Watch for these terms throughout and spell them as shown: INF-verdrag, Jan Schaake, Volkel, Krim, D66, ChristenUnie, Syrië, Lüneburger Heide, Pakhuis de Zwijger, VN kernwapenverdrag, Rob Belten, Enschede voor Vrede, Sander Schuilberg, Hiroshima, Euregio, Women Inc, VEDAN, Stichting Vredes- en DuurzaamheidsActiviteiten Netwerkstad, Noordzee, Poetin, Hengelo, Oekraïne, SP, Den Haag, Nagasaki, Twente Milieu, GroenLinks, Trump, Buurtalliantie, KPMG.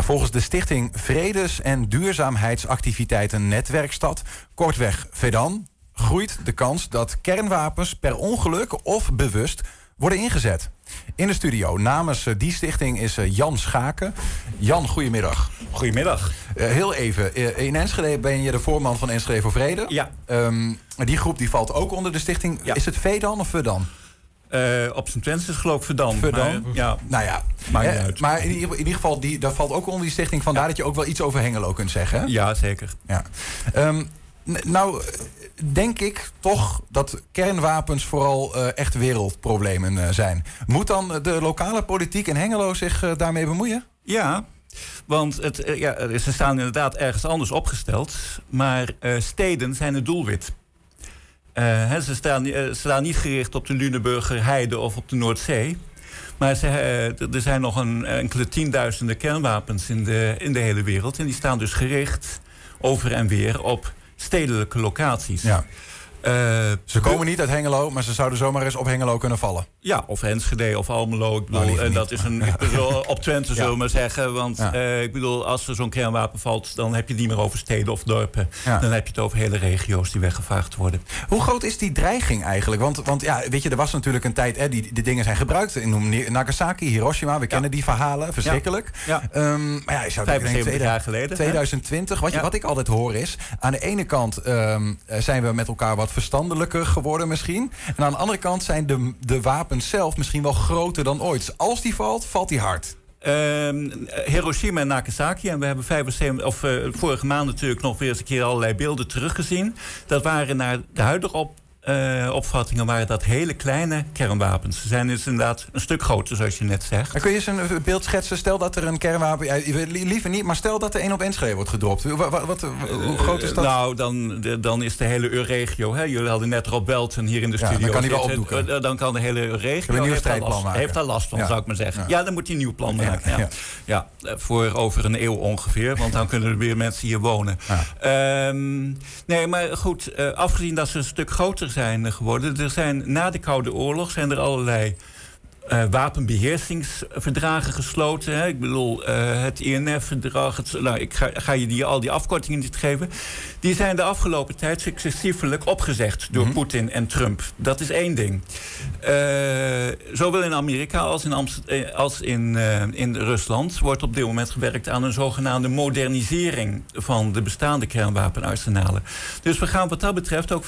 Ja, volgens de stichting Vredes- en Duurzaamheidsactiviteiten Netwerkstad, kortweg VEDAN, groeit de kans dat kernwapens per ongeluk of bewust worden ingezet. In de studio namens die stichting is Jan Schaake. Jan, goedemiddag. Goedemiddag. Heel even, in Enschede ben je de voorman van Enschede voor Vrede. Ja. Die groep die valt ook onder de stichting. Ja. Is het VEDAN of VEDAN? Op zijn Twents is geloof ik Verdan. Maar, ja. Nou ja, maakt niet uit. Maar in ieder geval, dat valt ook onder die stichting. Vandaar dat je ook wel iets over Hengelo kunt zeggen. Hè? Ja, zeker. Ja. Nou, denk ik toch dat kernwapens vooral echt wereldproblemen zijn. Moet dan de lokale politiek in Hengelo zich daarmee bemoeien? Ja, want ze staan inderdaad ergens anders opgesteld. Maar steden zijn het doelwit. Ze staan niet gericht op de Lüneburger Heide of op de Noordzee. Maar er zijn nog een enkele tienduizenden kernwapens in de hele wereld. En die staan dus gericht over en weer op stedelijke locaties. Ja. Ze komen niet uit Hengelo, maar ze zouden zomaar eens op Hengelo kunnen vallen. Ja, of Enschede of Almelo. Ik bedoel, op Twente zullen we maar zeggen. Want ik bedoel, als er zo'n kernwapen valt, dan heb je het niet meer over steden of dorpen. Ja. Dan heb je het over hele regio's die weggevaagd worden. Hoe groot is die dreiging eigenlijk? Want ja, weet je, er was natuurlijk een tijd, die dingen zijn gebruikt in Nagasaki, Hiroshima. We kennen die verhalen, verschrikkelijk. Ja. Ja. Maar ja, je zou denken, 75 jaar geleden. 2020, wat ik altijd hoor is, aan de ene kant zijn we met elkaar wat verstandelijker geworden misschien. En aan de andere kant zijn de wapens zelf misschien wel groter dan ooit. Als die valt, valt die hard. Hiroshima en Nagasaki. En we hebben vorige maand natuurlijk nog weer eens een keer allerlei beelden teruggezien. Dat waren naar de huidige opvattingen waren dat hele kleine kernwapens. Ze zijn dus inderdaad een stuk groter, zoals je net zegt. Maar kun je eens een beeld schetsen? Stel dat er een kernwapen... Ja, liever niet, maar stel dat er één op Enschede wordt gedropt. Hoe groot is dat? Nou, dan is de hele Euregio... Hè? Jullie hadden net Rob Belten hier in de studio. Dan kan hij wel opdoeken. Dan kan de hele Euregio... Een nieuw strijdplan maken. Heeft daar last van, zou ik maar zeggen. Ja, dan moet hij een nieuw plan maken. Ja, voor over een eeuw ongeveer. Want dan kunnen er weer mensen hier wonen. Ja. Nee, maar goed. Afgezien dat ze een stuk groter zijn geworden. Na de Koude Oorlog zijn er allerlei wapenbeheersingsverdragen gesloten. Hè? Ik bedoel, het INF-verdrag. Ik ga je al die afkortingen niet geven. Die zijn de afgelopen tijd successievelijk opgezegd door Poetin en Trump. Dat is één ding. Zowel in Amerika als in Rusland wordt op dit moment gewerkt aan een zogenaamde modernisering van de bestaande kernwapenarsenalen. Dus we gaan wat dat betreft ook...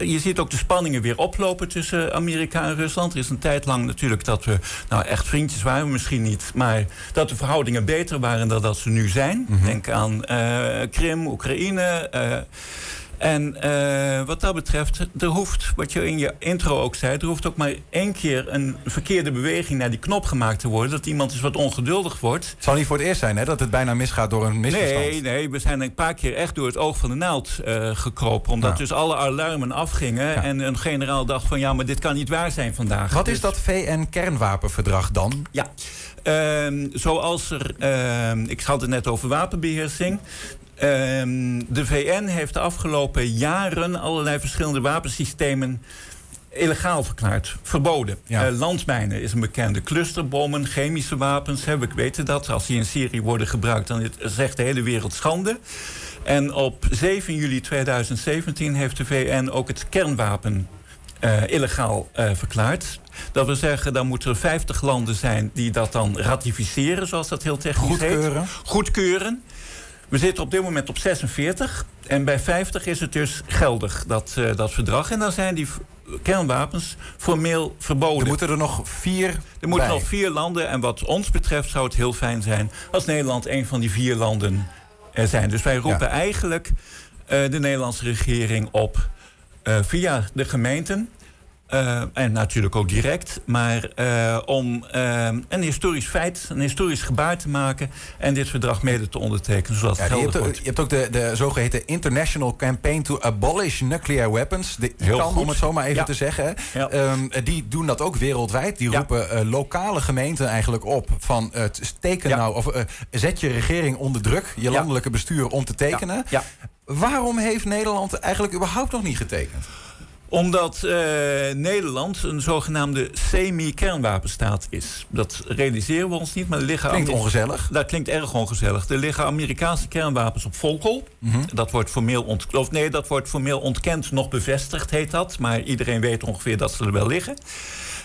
Je ziet ook de spanningen weer oplopen tussen Amerika en Rusland. Er is een tijd lang natuurlijk dat we echt vriendjes waren, misschien niet. Maar dat de verhoudingen beter waren dan dat ze nu zijn. Denk aan Krim, Oekraïne. En wat dat betreft, er hoeft, wat je in je intro ook zei, er hoeft ook maar één keer een verkeerde beweging naar die knop gemaakt te worden. Dat iemand eens wat ongeduldig wordt. Het zal niet voor het eerst zijn, hè, dat het bijna misgaat door een misverstand. Nee, we zijn een paar keer echt door het oog van de naald gekropen. Omdat dus alle alarmen afgingen en een generaal dacht van ja, maar dit kan niet waar zijn vandaag. Wat is dat VN kernwapenverdrag dan? Ja, zoals er, ik had het net over wapenbeheersing. De VN heeft de afgelopen jaren allerlei verschillende wapensystemen illegaal verklaard, verboden. Ja. Landmijnen is een bekende, clusterbommen, chemische wapens. We weten dat, als die in Syrië worden gebruikt, dan zegt de hele wereld schande. En op 7 juli 2017 heeft de VN ook het kernwapen illegaal verklaard. Dat wil zeggen, dan moeten er 50 landen zijn die dat dan ratificeren, zoals dat heel technisch heet. Goedkeuren. We zitten op dit moment op 46 en bij 50 is het dus geldig, dat verdrag. En dan zijn die kernwapens formeel verboden. Er moeten nog vier landen en wat ons betreft zou het heel fijn zijn als Nederland een van die 4 landen zijn. Dus wij roepen eigenlijk de Nederlandse regering op via de gemeenten. En natuurlijk ook direct, maar om een historisch feit, een historisch gebaar te maken en dit verdrag mede te ondertekenen, zodat het geldig wordt. Je hebt ook de zogeheten International Campaign to Abolish Nuclear Weapons. Om het zo maar even te zeggen. Ja. Die doen dat ook wereldwijd. Die roepen lokale gemeenten eigenlijk op van teken nou, of zet je regering onder druk, je landelijke bestuur om te tekenen. Ja. Ja. Waarom heeft Nederland eigenlijk überhaupt nog niet getekend? Omdat Nederland een zogenaamde semi-kernwapenstaat is. Dat realiseren we ons niet, maar er liggen... Klinkt ongezellig. Dat klinkt erg ongezellig. Er liggen Amerikaanse kernwapens op Volkel. Mm-hmm. Dat wordt formeel ontkend, nog bevestigd heet dat. Maar iedereen weet ongeveer dat ze er wel liggen.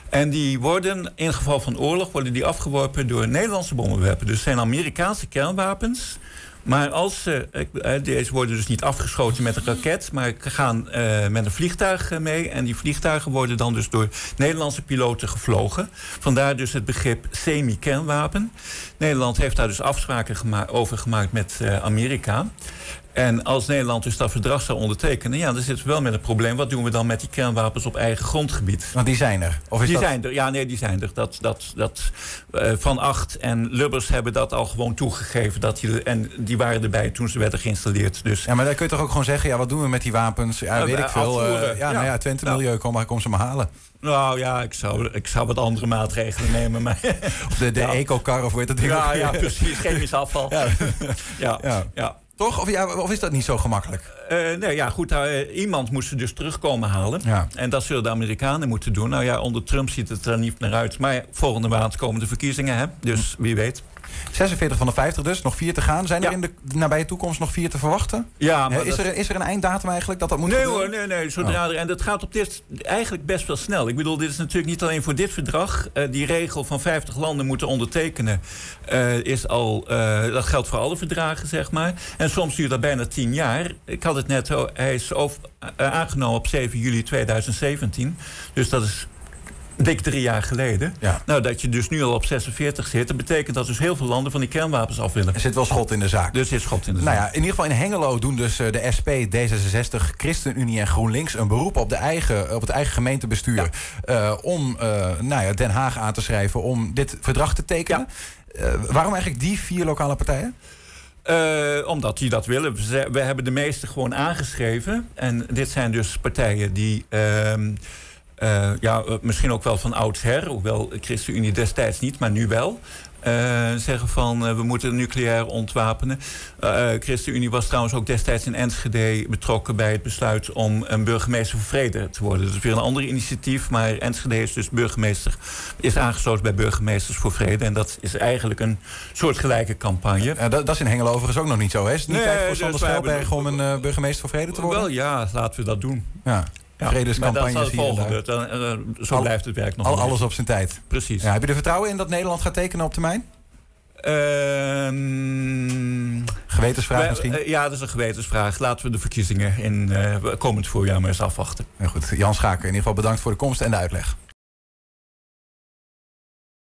En die worden, in geval van oorlog, worden die afgeworpen door Nederlandse bommenwerpen. Dus het zijn Amerikaanse kernwapens. Maar als ze, deze worden dus niet afgeschoten met een raket, maar gaan met een vliegtuig mee. En die vliegtuigen worden dan dus door Nederlandse piloten gevlogen. Vandaar dus het begrip semi-kernwapen. Nederland heeft daar dus afspraken over gemaakt met Amerika. En als Nederland dus dat verdrag zou ondertekenen, ja, dan zitten we wel met het probleem. Wat doen we dan met die kernwapens op eigen grondgebied? Want die zijn er. Of is die dat... zijn er. Ja, nee, die zijn er. Van Acht en Lubbers hebben dat al gewoon toegegeven. Die waren erbij toen ze werden geïnstalleerd. Dus... Ja, maar dan kun je toch ook gewoon zeggen, ja, wat doen we met die wapens? Ja, weet ik veel. Twente Milieu, kom ze maar halen. Nou ja, ik zou wat andere maatregelen nemen. Maar de eco-kar of hoe heet dat ding? Ja, ja, precies. Chemisch afval. Ja. Toch? Of is dat niet zo gemakkelijk? Iemand moest ze dus terugkomen halen. Ja. En dat zullen de Amerikanen moeten doen. Nou ja, onder Trump ziet het er niet naar uit. Maar ja, volgende maand komen de verkiezingen, hè? Dus wie weet. 46 van de 50 dus, nog 4 te gaan. Zijn er in de nabije toekomst nog 4 te verwachten? Ja, maar is er een einddatum eigenlijk dat moet gebeuren? Nee. Zodra en dat gaat op dit eigenlijk best wel snel. Ik bedoel, dit is natuurlijk niet alleen voor dit verdrag. Die regel van 50 landen moeten ondertekenen is al... dat geldt voor alle verdragen, zeg maar. En soms duurt dat bijna 10 jaar. Ik had het net, hij is aangenomen op 7 juli 2017. Dus dat is... dik 3 jaar geleden. Ja. Nou, dat je dus nu al op 46 zit... dat betekent dat dus heel veel landen van die kernwapens af willen. Er zit wel schot in de zaak. Dus er is schot in de zaak. Nou ja, in ieder geval in Hengelo doen dus de SP, D66, ChristenUnie en GroenLinks... een beroep op, op het eigen gemeentebestuur... Ja. Om Den Haag aan te schrijven om dit verdrag te tekenen. Ja. Waarom eigenlijk die 4 lokale partijen? Omdat die dat willen. We hebben de meeste gewoon aangeschreven. En dit zijn dus partijen die... misschien ook wel van oudsher, hoewel ChristenUnie destijds niet, maar nu wel. Zeggen van, we moeten nucleair ontwapenen. ChristenUnie was trouwens ook destijds in Enschede betrokken bij het besluit om een burgemeester voor vrede te worden. Dat is weer een ander initiatief, maar Enschede is dus aangesloten bij burgemeesters voor vrede. En dat is eigenlijk een soort gelijke campagne. Dat is in Hengelo overigens ook nog niet zo, hè? Is het niet tijd voor Sander Schuilberg om een burgemeester voor vrede te worden? Wel ja, laten we dat doen. Ja. Ja, vredescampagnes hier. Zo blijft het werk nog. Alles op zijn tijd. Precies. Ja, heb je er vertrouwen in dat Nederland gaat tekenen op termijn? Gewetensvraag misschien? Dat is een gewetensvraag. Laten we de verkiezingen in komend voorjaar maar eens afwachten. Ja, goed. Jan Schaake, in ieder geval bedankt voor de komst en de uitleg.